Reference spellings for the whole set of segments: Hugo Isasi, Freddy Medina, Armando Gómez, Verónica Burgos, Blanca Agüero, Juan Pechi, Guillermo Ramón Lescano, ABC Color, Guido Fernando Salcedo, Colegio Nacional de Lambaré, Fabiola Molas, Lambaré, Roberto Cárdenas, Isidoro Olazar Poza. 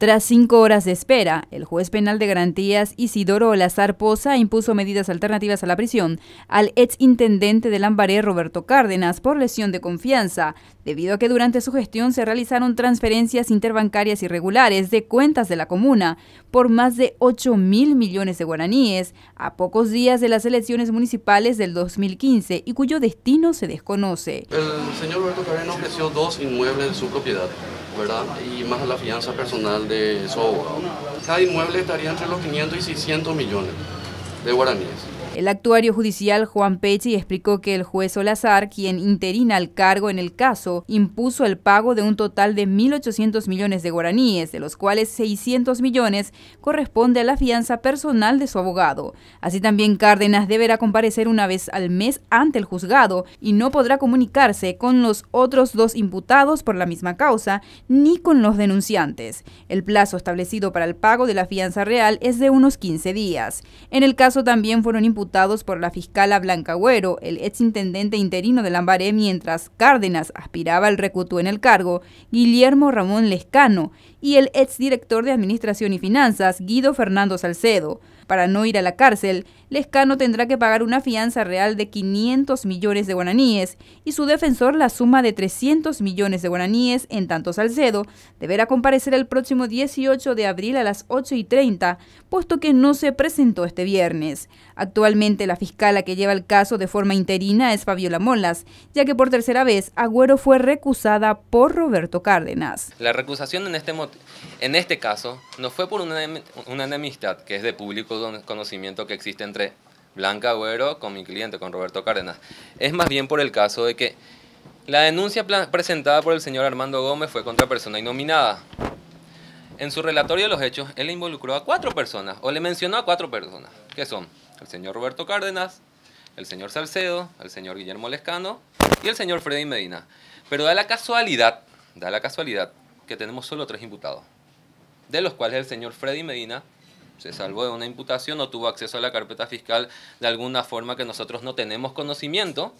Tras 5 horas de espera, el juez penal de garantías Isidoro Olazar Poza impuso medidas alternativas a la prisión al exintendente de Lambaré, Roberto Cárdenas, por lesión de confianza, debido a que durante su gestión se realizaron transferencias interbancarias irregulares de cuentas de la comuna por más de 8.000 millones de guaraníes a pocos días de las elecciones municipales del 2015 y cuyo destino se desconoce. El señor Roberto Cárdenas ofreció 2 inmuebles de su propiedad, ¿verdad? Y más la fianza personal de su abogado. Cada inmueble estaría entre los 500 y 600 millones de guaraníes. El actuario judicial Juan Pechi explicó que el juez Olazar, quien interina el cargo en el caso, impuso el pago de un total de 1.800 millones de guaraníes, de los cuales 600 millones corresponde a la fianza personal de su abogado. Así también Cárdenas deberá comparecer una vez al mes ante el juzgado y no podrá comunicarse con los otros 2 imputados por la misma causa ni con los denunciantes. El plazo establecido para el pago de la fianza real es de unos 15 días. En el caso también fueron imputados por la fiscal Blanca Agüero, el exintendente interino de Lambaré, mientras Cárdenas aspiraba al recutú en el cargo, Guillermo Ramón Lescano, y el exdirector de Administración y Finanzas, Guido Fernando Salcedo. Para no ir a la cárcel, Lescano tendrá que pagar una fianza real de 500 millones de guaraníes y su defensor la suma de 300 millones de guaraníes, en tanto Salcedo deberá comparecer el próximo 18 de abril a las 8:30, puesto que no se presentó este viernes. Actualmente la fiscala que lleva el caso de forma interina es Fabiola Molas, ya que por tercera vez Agüero fue recusada por Roberto Cárdenas. La recusación en este caso no fue por una enemistad que es de público conocimiento que existe entre Blanca Agüero con mi cliente, con Roberto Cárdenas. Es más bien por el caso de que la denuncia presentada por el señor Armando Gómez fue contra persona innominada. En su relatorio de los hechos, él involucró a 4 personas, o le mencionó a 4 personas, que son el señor Roberto Cárdenas, el señor Salcedo, el señor Guillermo Lescano y el señor Freddy Medina. Pero da la casualidad que tenemos solo 3 imputados, de los cuales el señor Freddy Medina se salvó de una imputación, no tuvo acceso a la carpeta fiscal de alguna forma que nosotros no tenemos conocimiento.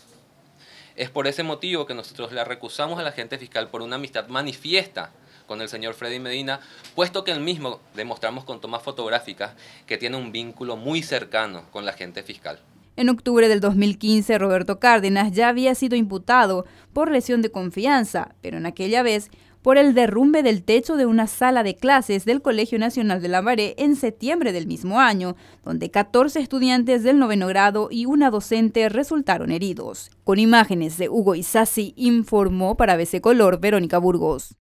Es por ese motivo que nosotros la recusamos a la agente fiscal por una amistad manifiesta con el señor Freddy Medina, puesto que el mismo demostramos con tomas fotográficas que tiene un vínculo muy cercano con la agente fiscal. En octubre del 2015, Roberto Cárdenas ya había sido imputado por lesión de confianza, pero en aquella vez por el derrumbe del techo de una sala de clases del Colegio Nacional de Lambaré en septiembre del mismo año, donde 14 estudiantes del 9º grado y una docente resultaron heridos. Con imágenes de Hugo Isasi, informó para ABC Color Verónica Burgos.